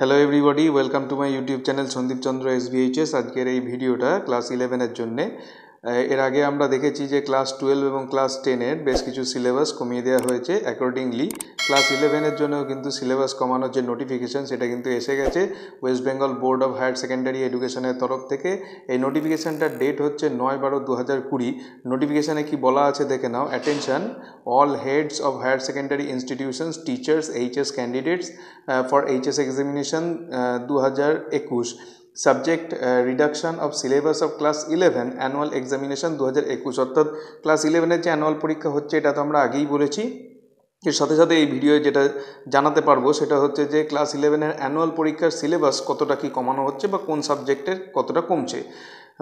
Hello everybody welcome to my YouTube channel Sandeep Chandra SBHS. आजकेर एई भिडियोटा class 11 एर जन्य। एर आगे आमरा देखेछि जे क्लास 12 एबं क्लास 10 एर बेश किछु सिलेबास कमिये देওয়া হয়েছে। अकॉर्डिंगली क्लास 11 एर जन्य किन्तु सिलेबास कमानोर जे नोटिफिकेशन सेटा किन्तु एसे गेछे West Bengal Board of higher Secondary Education एर तरफ थेके। एई नोटिफिकेशनटार डेट होच्छे 9/12/2020। नोटिफिकेशने कि बला आछे देखे नाओ। Attention all heads of higher secondary institutions teachers HS candidates for HS examination 2021। Subject reduction of syllabus of class 11 annual examination 2021। अर्थात क्लास 11 जो एनुअल परीक्षा होच्छे एटा तो आमरा आगेई बोलेछि। एर साथे साथे एई भिडियो जेटा जानाते पारबो सेटा होच्छे जे क्लास 11 एर एनुअल परीक्षार सिलेबास कतटा कि कमानो होच्छे बा कोन साबजेक्टेर कतटा कमछे।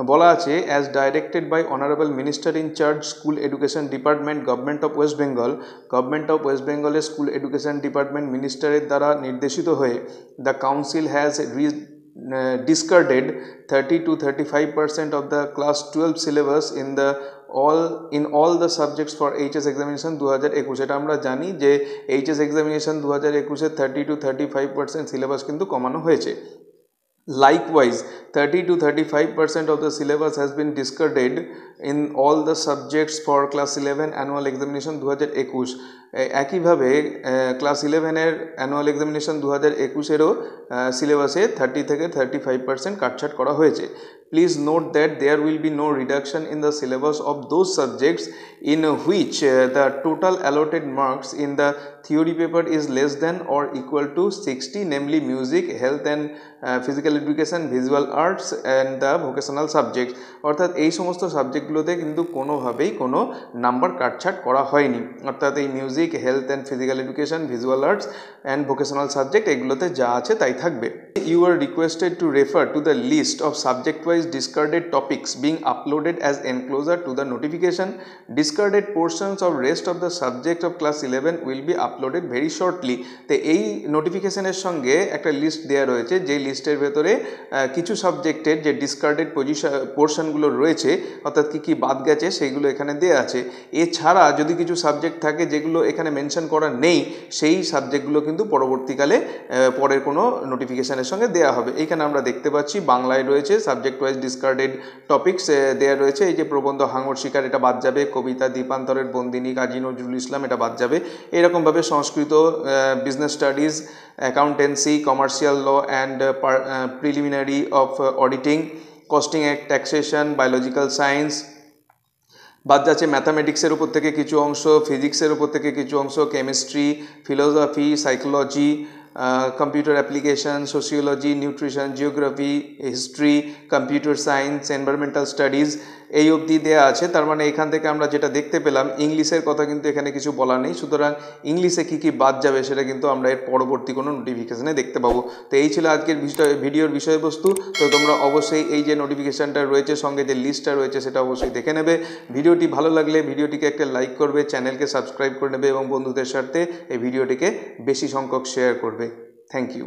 বলা আছে as directed by honorable minister in charge school education department government of west bengal school education department minister এর দ্বারা নির্দেশিত হয়ে the council has discarded 30 to 35% of the class 12 syllabus in all the subjects for HS examination 2021। এটা আমরা জানি যে HS examination 2021 A 30 to 35% syllabus কিন্তু কমানো হয়েছে। Likewise 30 to 35% of the syllabus has been discarded in all the subjects for class 11 annual examination 2021। একই ভাবে class 11 এর অ্যানুয়াল এক্সামিনেশন 2021 এরও সিলেবাসে 30 থেকে 35% কাটছাট করা হয়েছে। Please note that there will be no reduction in the syllabus of those subjects in which the total allotted marks in the theory paper is less than or equal to 60, namely music, health and physical education, visual arts and the vocational subject. অর্থাৎ এই সমস্ত সাবজেক্টগুলোতে কিন্তু কোনোভাবেই কোনো number কাটছাট করা হয়নি। অর্থাৎ এই music health and physical education visual arts and vocational subject एगुलोते जा आछे ताई थाकबे। You are requested to refer to the list of subject-wise discarded topics being uploaded as enclosure to the notification. Discarded portions of rest of the subject of class 11 will be uploaded very shortly। तो यही notification के संगे एक list दिया रहे चे, जे list के भीतरे किचु subject के जे discarded portion गुलो रहे चे, अर्थात की बात गए चे, शेगुलो एकाने दिया आचे। ये छाड़ा जो दी किचु subject था के जेगुलो एकाने mention करा नहीं, शेही subject गुलो किन्तु পরবর্তীকালে পরের কোনো notification संगे देया हबे। एखाने आमरा देखते पाच्छि बांगलाय रयेछे सबजेक्ट वाइज डिसकार्डेड टपिक्स देया रयेछे। एई जे प्रबंध हांगर शिकार एटा बाद जाबे, कविता दीपान्तरेर बंदिनी काजी नजरुल इस्लाम एटा बाद जाबे। एरकम भावे Sanskrit business studies accountancy commercial law and preliminary of auditing costing and taxation biological science बाद जाच्छे। मैथामेटिक्सर ऊपर थेके किछु अंश, फिजिक्सर ऊपर थेके किछु अंश, chemistry, philosophy, psychology, computer application, sociology, nutrition, geography, history, computer science, environmental studies এই অবধি দেয়া আছে। তার মানে এখান থেকে আমরা যেটা দেখতে পেলাম ইংলিশের কথা কিন্তু এখানে কিছু বলা নেই। সুতরাং ইংলিশে কি কি বাদ যাবে সেটা কিন্তু আমরা এর পরবর্তী কোনো নোটিফিকেশনে দেখতে পাবো। তো এই ছিল আজকের ভিডিওর বিষয়বস্তু। তো তোমরা অবশ্যই এই যে নোটিফিকেশনটা রয়েছে সঙ্গে যে লিস্টটা রয়েছে সেটা অবশ্যই দেখে নেবে। ভিডিওটি ভালো লাগলে ভিডিওটিকে একটা লাইক করবে, চ্যানেলকে সাবস্ক্রাইব করে নেবে এবং বন্ধুদের সাথে এই ভিডিওটিকে বেশি সংখ্যক শেয়ার করবে। Thank you.